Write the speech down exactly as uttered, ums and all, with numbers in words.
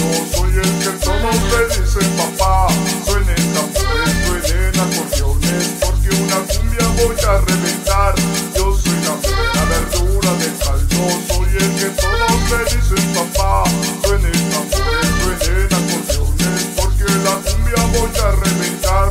Yo soy el que el solo te dice papá. Suenen tambores, suenen acordeones, porque una cumbia voy a reventar. Yo soy la buena verdura del caldo. Soy el que solo te dice papá. Suenen tambores, suenen acordeones, porque la cumbia voy a reventar.